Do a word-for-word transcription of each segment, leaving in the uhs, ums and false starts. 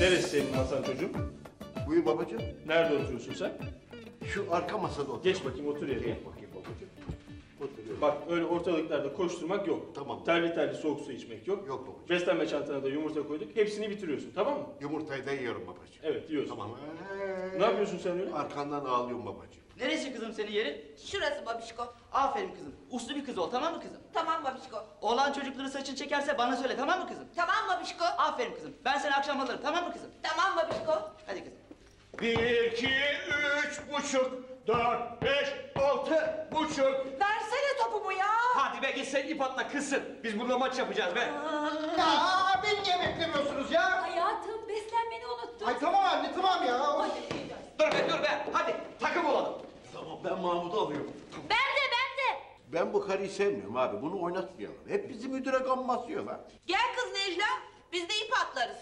Neresi senin Hasan çocuğum? Buyur babacığım. Nerede oturuyorsun sen? Şu arka masada otur. Geç bakayım, otur yerine. Geç bakayım babacığım. Oturuyorum. Bak öyle ortalıklarda koşturmak yok. Tamam. Terli terli soğuk su içmek yok. Yok babacığım. Beslenme çantana da yumurta koyduk. Hepsini bitiriyorsun, tamam mı? Yumurtayı da yiyorum babacığım. Evet, yiyorsun. Tamam. Ee, ne yapıyorsun sen öyle? Arkandan ağlıyorum babacığım. Neresi kızım senin yerin? Şurası babişko. Aferin kızım. Uslu bir kız ol, tamam mı kızım? Tamam babişko. Oğlan çocukları saçını çekerse bana söyle, tamam mı kızım? Tamam babişko. Aferin kızım. Ben seni akşam alırım, tamam mı kızım? Tamam babişko. Hadi kızım. Bir, iki, üç, buçuk, dört, beş, altı, buçuk. Versene topumu ya. Hadi be git sen ip atla kızsın. Biz burada maç yapacağız be. Aa, beni niye beklemiyorsunuz ya? Hayatım beslenmeni unuttum. Ay tamam anne tamam ya. Hadi, dur be dur be hadi takım olalım. Tamam ben Mahmut'u alıyorum. Ben de ben de. Ben bu karıyı sevmiyorum abi, bunu oynatmayalım. Hep bizi müdüre gammaz yiyorlar. Gel kız Necla, biz de ip atlarız.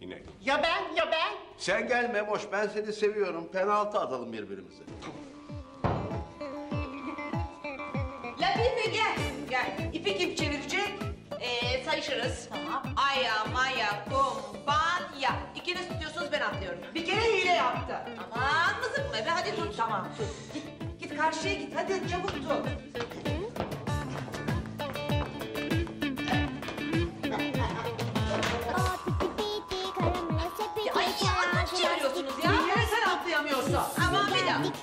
İnek. Ya ben, ya ben? Sen gelme boş, ben seni seviyorum. Penaltı atalım birbirimize. Latife gel, gel. İpi kim çevirecek? Ee, sayışırız. Tamam. Aya, maya, kumpanya. İkiniz tutuyorsunuz, ben atlıyorum. Bir kere hile yaptı. Aman mızıkma be, hadi tut. Tamam, tut. Git, git karşıya git, hadi çabuk tut. Aman bir daha.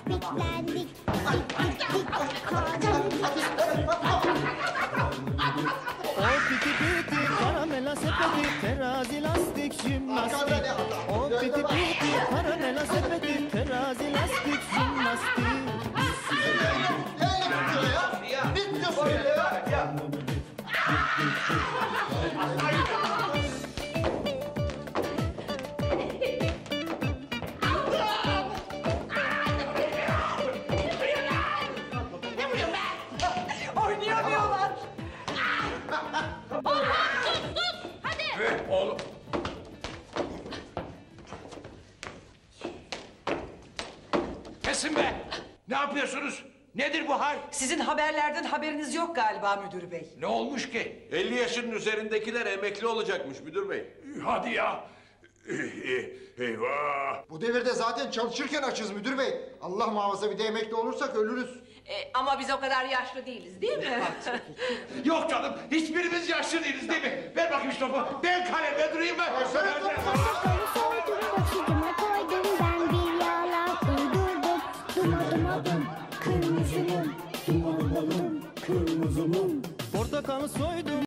O piti piti karamela sepeti, terazi lastik jimnastik. O piti piti karamela sepeti, terazi lastik jimnastik. Ne yapıyorsunuz? Nedir bu hal? Sizin haberlerden haberiniz yok galiba müdür bey. Ne olmuş ki? elli yaşının üzerindekiler emekli olacakmış müdür bey. Hadi ya. Eyvah. Bu devirde zaten çalışırken açız müdür bey. Allah muhafaza bir de emekli olursak ölürüz. E, ama biz o kadar yaşlı değiliz değil mi? Yok canım, hiçbirimiz yaşlı değiliz değil mi? Ver bakayım şu topu. Ben kaleme durayım ben. Kırmızı mum, kırmızı mum, portakalı soydum.